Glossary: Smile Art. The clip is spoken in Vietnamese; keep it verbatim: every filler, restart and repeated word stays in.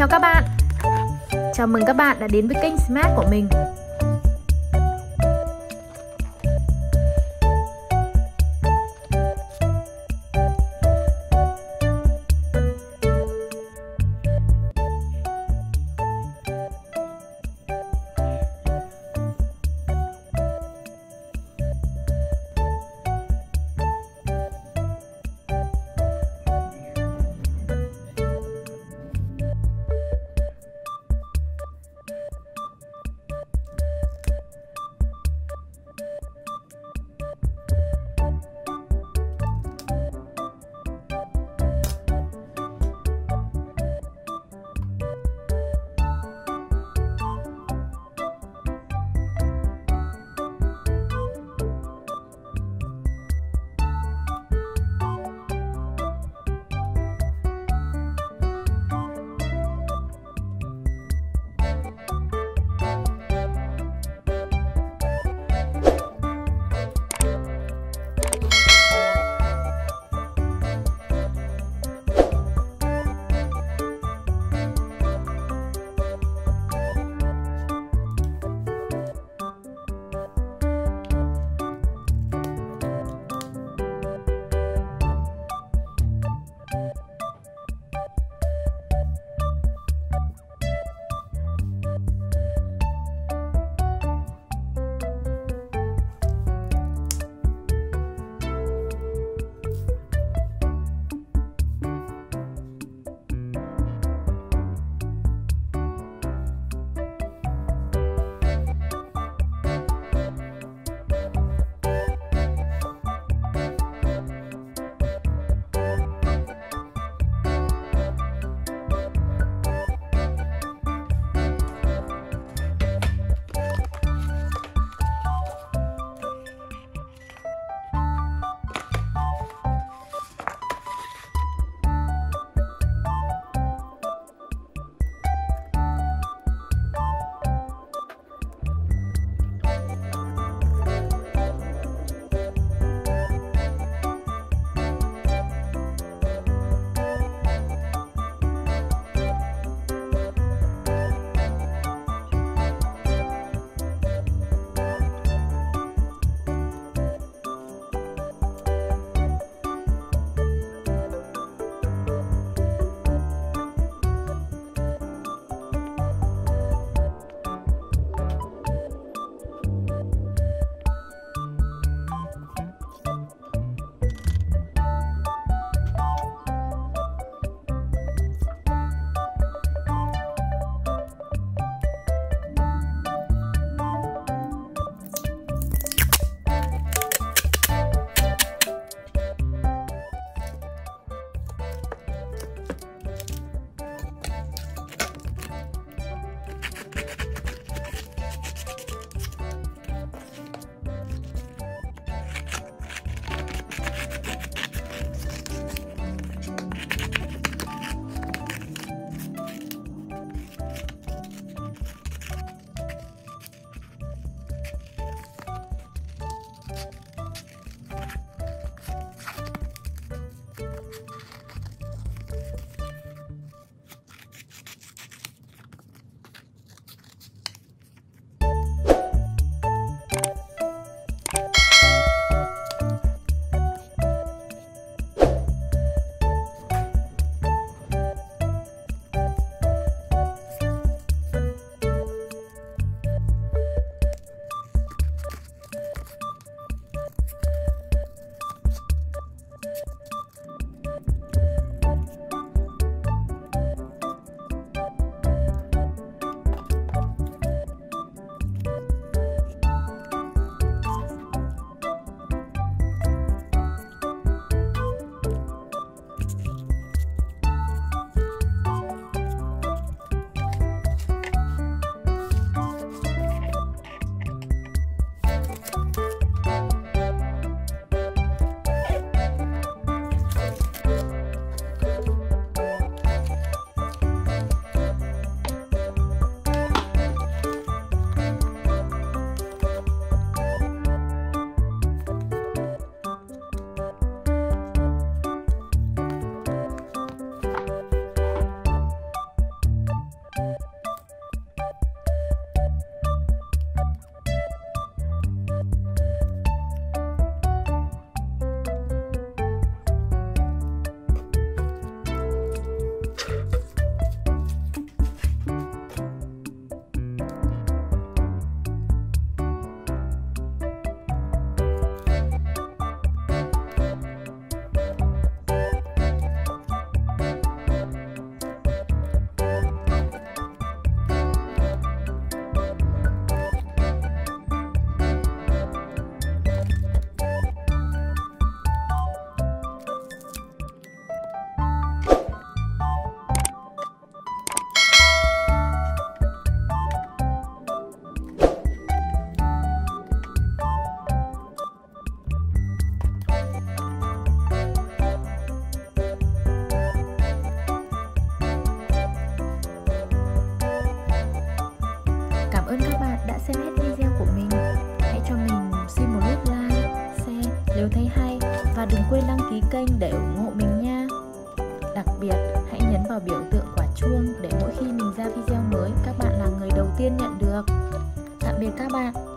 Chào các bạn. Chào mừng các bạn đã đến với kênh Smile Art của mình. ơn các bạn đã xem hết video của mình. Hãy cho mình xin một nút like, share nếu thấy hay và đừng quên đăng ký kênh để ủng hộ mình nha. Đặc biệt, hãy nhấn vào biểu tượng quả chuông để mỗi khi mình ra video mới các bạn là người đầu tiên nhận được. Tạm biệt các bạn.